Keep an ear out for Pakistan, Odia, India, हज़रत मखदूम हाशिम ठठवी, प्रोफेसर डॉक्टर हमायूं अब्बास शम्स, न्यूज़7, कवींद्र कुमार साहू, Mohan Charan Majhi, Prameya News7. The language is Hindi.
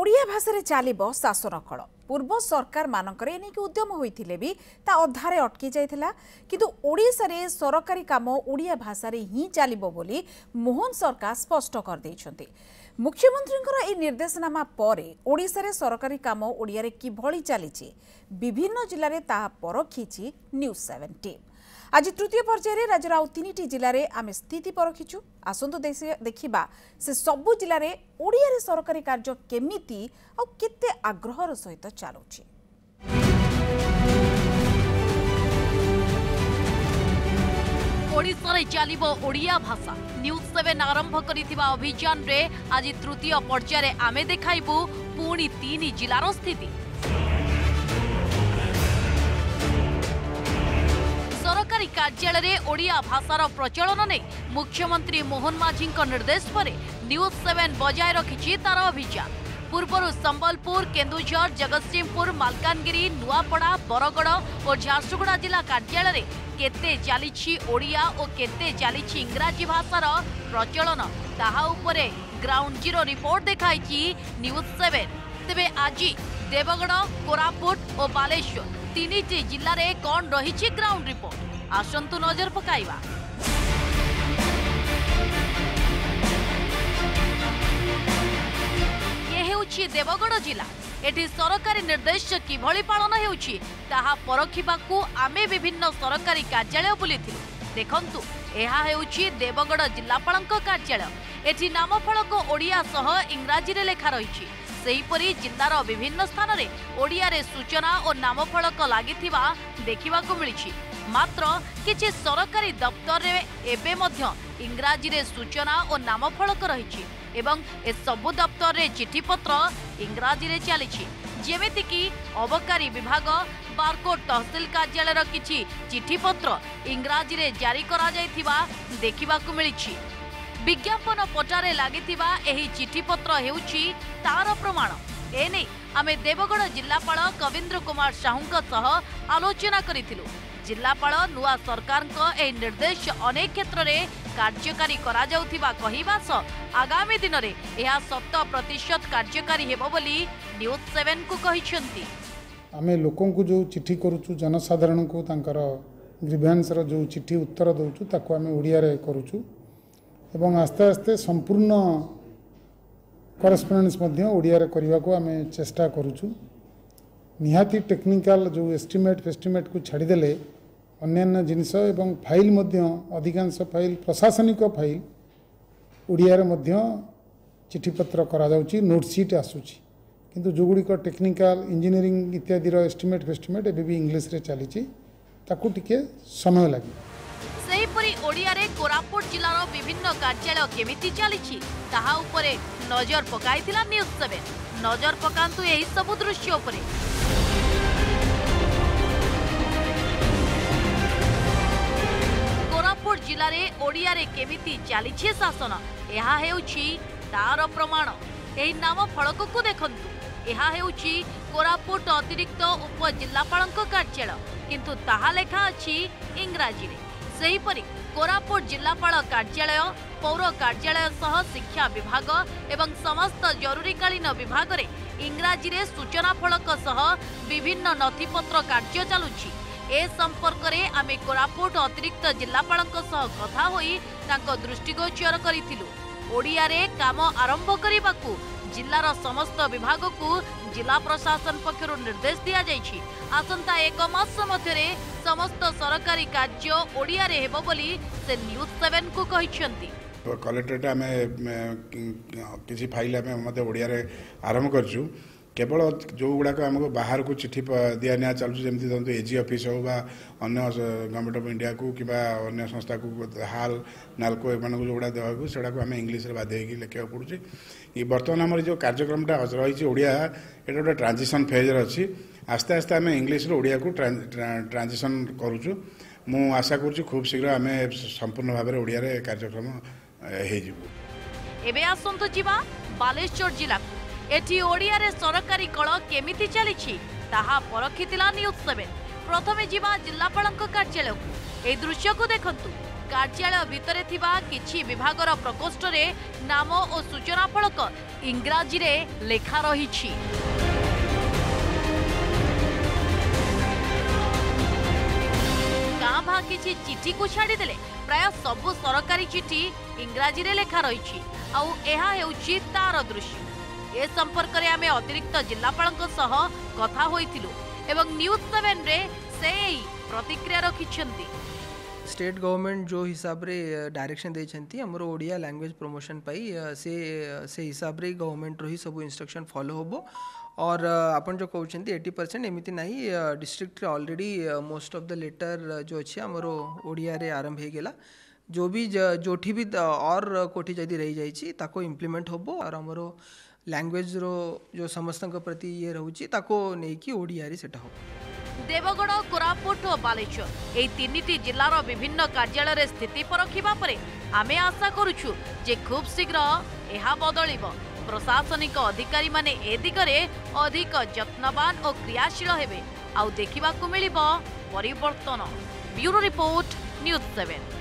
ओडिया भाषा रे चलो शासन कल पूर्व सरकार मानक उद्यम होते भी अधारे अटकी जाता किंतु ओडिशा रे सरकारी काम ओडिया भाषा रे ही चलो बोली मोहन सरकार स्पष्ट कर देइछन्ति। मुख्यमंत्री निर्देशनामा पर ओडिशा रे सरकारी काम ओडिया रे किभली चली विभिन्न जिल्ला रे ताहा परखिछि न्यूज़7 टीम। आज तृतीय पर्यायर राज्यर आउ तीन जिले में आम स्थिति परखीचु। आसतु देखा से सबू जिले में ओडिया रे सरकारी कार्य केमिति आ केते आग्रहर सहित चलुची। ओडिशा रे चलिबो ओडिया भाषा न्यूज़7 आरंभ करिथिबा अभियान रे आज तृतीय पर्यायर आमे देखाइबु पुणी तीन जिलार स्थिति। सरकारी कार्यालय रे ओडिया भाषार प्रचलन ने मुख्यमंत्री मोहन माझी निर्देश पर न्यूज़7 बजाय रखी तार अभियान। पूर्वर संबलपुर, केन्दुझर, जगतसिंहपुर, मालकानगिरी, नुआपड़ा, बरगड़ और झारसुगुड़ा जिला कार्यालय केते चली ओडिया और केते चली इंग्राजी भाषार प्रचलन ताहा उपरे ग्राउंड जीरो रिपोर्ट देखाई न्यूज़7। तेबे आज देवगढ़, कोरापुट और बालेश्वर तीन जिले में कौन रही ग्राउंड रिपोर्ट आसंतु नजर पकाइबा। ये हेउछि देवगढ़ जिला। एठी सरकारी निर्देश किभली पालन हेउछि ताहा परखिबाकू आमे विभिन्न सरकारी कार्यालय बुलिथिलु। देखंतु एहा हेउछि देवगढ़ जिल्लापालक कार्यालय। एठी नामफलक ओडिया सह इंग्राजी रे लेखा रहिछि। सेहीपरी जिलार विभिन्न स्थान रे ओडिया रे सूचना और नामफलक लागिथिबा देखिबा को मिलिछि। मात्र किछि सरकारी दफ्तर रे एबे मध्य इंग्राजी रे सूचना और नामफलक रहिछि एवं ए सबु दफ्तर रे चिठीपत्र इंग्राजी रे चलिछि। जेमेति कि अबकारी विभाग, बारकोड तहसिल कार्यालयर किछि चिठीपत्र इंग्राजी रे जारी करा जायथिबा देखिबा को मिलिछि। विज्ञापन पटारे लागिथिबा एही चिठीपत्र हेउछि तार प्रमाण। एने आमे देवगढ़ जिल्लापाल कवींद्र कुमार साहूक सह आलोचना करिथिलु। जिल्लापाल नुआ सरकारक एही निर्देश अनेक क्षेत्र रे कार्यकारी करा जाउथिबा कहिबा सह आगामी दिन रे एहा 70% कार्यकारी हेबो बोली न्यूज़7 को कहिसंती। आमे लोकन को जो चिट्ठी करूछु जनसाधारण को तांकर ग्रीवेंस रो जो चिट्ठी उत्तर दउछु ताको आमे ओडिया रे करूछु एवं आस्ते आस्ते संपूर्ण करस्पॉन्डेंस मध्य ओडिया रे करबा को आमे चेष्टा करूछु। निहाती टेक्निकल जो एस्टिमेट को छाड़ी देले अन्य जिनिस एवं फाइल मध्य अधिकांश फाइल प्रशासनिक फाइल ओडिया रे मध्य चिठीपत्र करा जाउची, नोट सीट आसुची किंतु जोगुडी को टेक्निकल इंजीनियरिंग इत्यादि रो एस्टिमेट एबे भी इंग्लिश रे चालीची ताकू टिके समय लागे। सेहीपरी ओडिया रे कोरापुट जिलार विभिन्न कार्यालय केमिति चली ताहा उपरे नजर पकाई थिला न्यूज़7। नजर पकांतु एही सब दृश्य उपरे। कोरापुट जिला रे ओडिया रे केमिति चली शासन एहा हेउछि तार प्रमाण। एही नाम फलक को देखंतु। एहा हेउछि कोरापुट अतिरिक्त उप जिल्लापालक कार्यालय किंतु ताहा लेखा अछि इंग्राजी रे। सेहीपरी कोरापुट जिल्लापाल कार्यालय, पौर कार्यालय सह शिक्षा विभाग एवं समस्त जरूरीकालीन विभाग रे इंग्राजी रे सूचना फलक सह विभिन्न नथिपत्र कार्य चलुछि। ए संपर्क रे आमे कोरापुट अतिरिक्त जिल्लापाल सह कथा होई तांको दृष्टिगोचर करिथिलु। ओडिया रे काम आरंभ करिबाकू जिल्लार समस्त विभाग को जिला प्रशासन पक्षर निर्देश दिया जायछि। आसंता एक मास मध्यरे समस्त सरकारी कार्य ओडिया रे हेबो बोली से न्यूज़7 को कहिसंती। कलेक्टरेट आम किसी फाइल आम ओडिया रे आरंभ करछु। केवल जो गुड़ाक आमको बाहर को चिट्ठी दिया निया चलू जमी एजी ऑफिस हो अन्य गवर्नमेंट ऑफ इंडिया को कि अन्य संस्था को हाल नालको एम जो गुड़ा देवाक से आम इंग्लीश बाध्य लिखा पड़ू। ये बर्तमान आम जो कार्यक्रम रही ओडिया ये गोटे ट्रांजिशन फेज अच्छी आस्ते आस्ते आम इंग्लीश ओडिया को ट्रांजिशन करूचु। मु आशा करूँ खूब शीघ्र आम संपूर्ण भाव में ओडिया कार्यक्रम होगा। बालेश्वर जिला एठी ओडिया रे सरकारी कल केमिति चली ताहा परखितिला न्यूज़7। प्रथमे जिवा जिल्लापालक कार्यालय को ए दृश्य को देखंतु। कार्यालय भितरे थिबा किछि विभागर प्रकोष्ठ रे नाम और सूचना फलक इंग्रजी रे लेखा रहिछि। गाँ भा किछि चिठी को छाड़ी देले प्राय सबु सरकारी चिठी इंग्रजी रे लेखा रहिछि आउ एहा हेउछि तार दृश्य। ए संपर्क रे आमे अतिरिक्त जिल्लापालक सह कथा होइतिलु एवं न्यूज़ 7 रे सेई प्रतिक्रिया रखिछन्ती। स्टेट गवर्नमेंट जो हिसाब रे डायरेक्शन देछन्ती हमरो ओडिया लैंग्वेज प्रमोशन पाई से हिसाब रे गवर्नमेंट रो ही सब इंस्ट्रक्शन फॉलो होबो और अपन जो कहउछन्ती 80% एमिति नाही डिस्ट्रिक्ट रे already most of the letter जो अछि हमरो ओडिया रे आरंभ हे गेला जो भी जोठी भी और कोठी जदी रही जाईची ताको इंप्लीमेंट होबो और हमरो लैंग्वेज रो जो समस्त प्रति ये रहूची ताको नेकी ओडियारी सेटा हो। देवगढ़ कोरापुट और बालेश्वर ए तीनिटी जिल्लार विभिन्न कार्यालय रे स्थिति परखिबा परे आमे आशा करूछु जे खूब शीघ्र एहा बदलिबो। प्रशासनिक अधिकारी माने ए दिगरे अधिक यत्नवान और क्रियाशील हेबे आउ देखिबाकू मिलिबो परिवर्तन। Bureau report news 7।